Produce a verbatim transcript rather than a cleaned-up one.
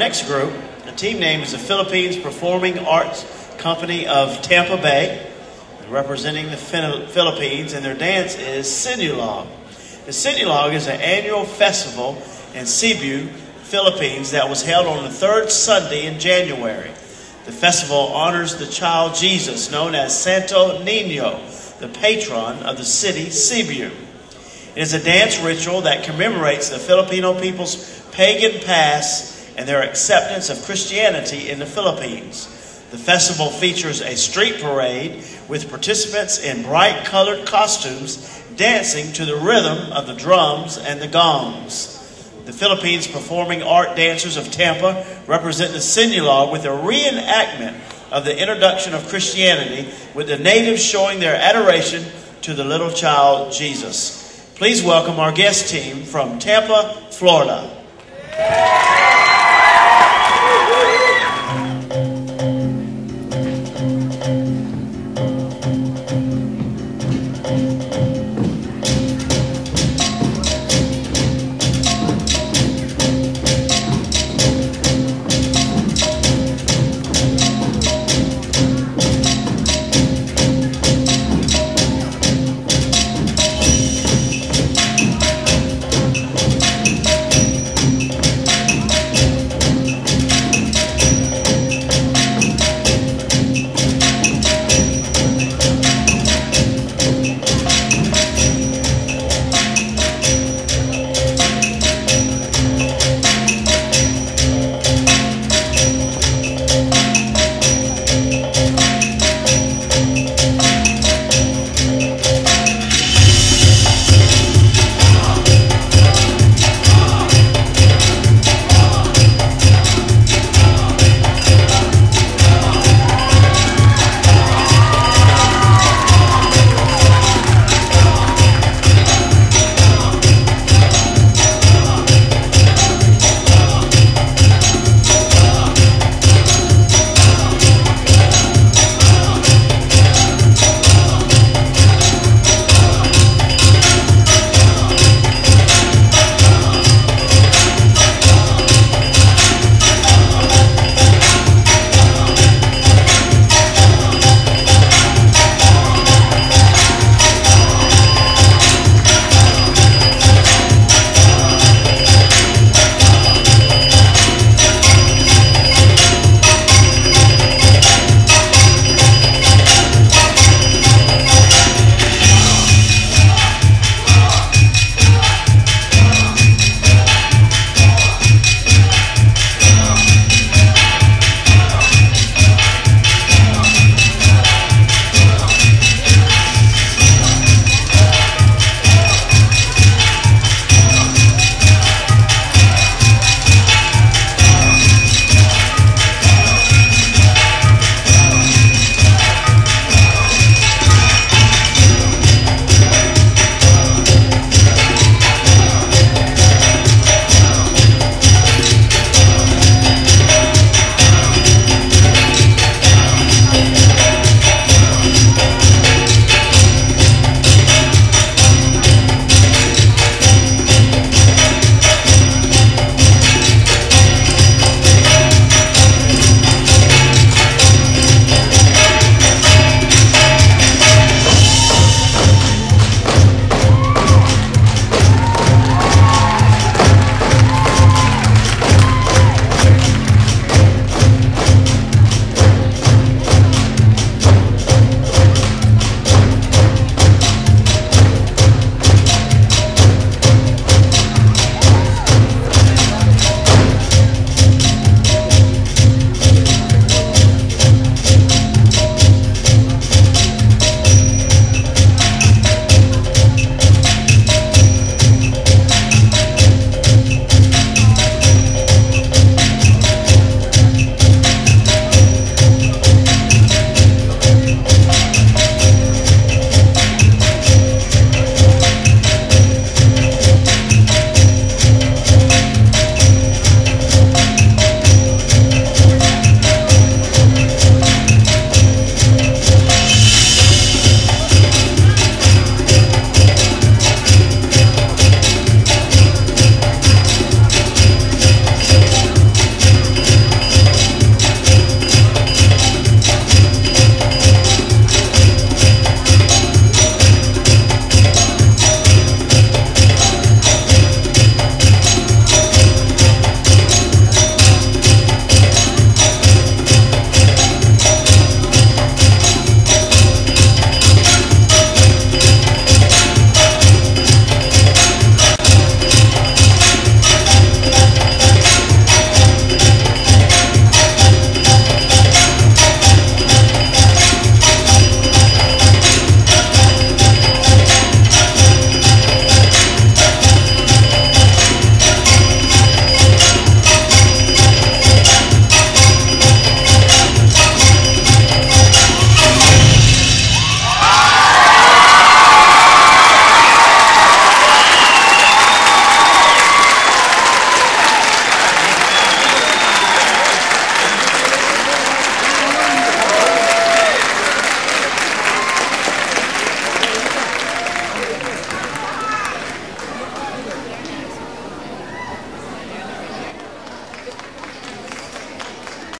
Next group, the team name is the Philippines Performing Arts Company of Tampa Bay, representing the Philippines, and their dance is Sinulog. The Sinulog is an annual festival in Cebu, Philippines, that was held on the third Sunday in January. The festival honors the child Jesus, known as Santo Niño, the patron of the city Cebu. It is a dance ritual that commemorates the Filipino people's pagan past and their acceptance of Christianity in the Philippines. The festival features a street parade with participants in bright colored costumes dancing to the rhythm of the drums and the gongs. The Philippines Performing Art Dancers of Tampa represent the Sinulog with a reenactment of the introduction of Christianity, with the natives showing their adoration to the little child Jesus. Please welcome our guest team from Tampa, Florida.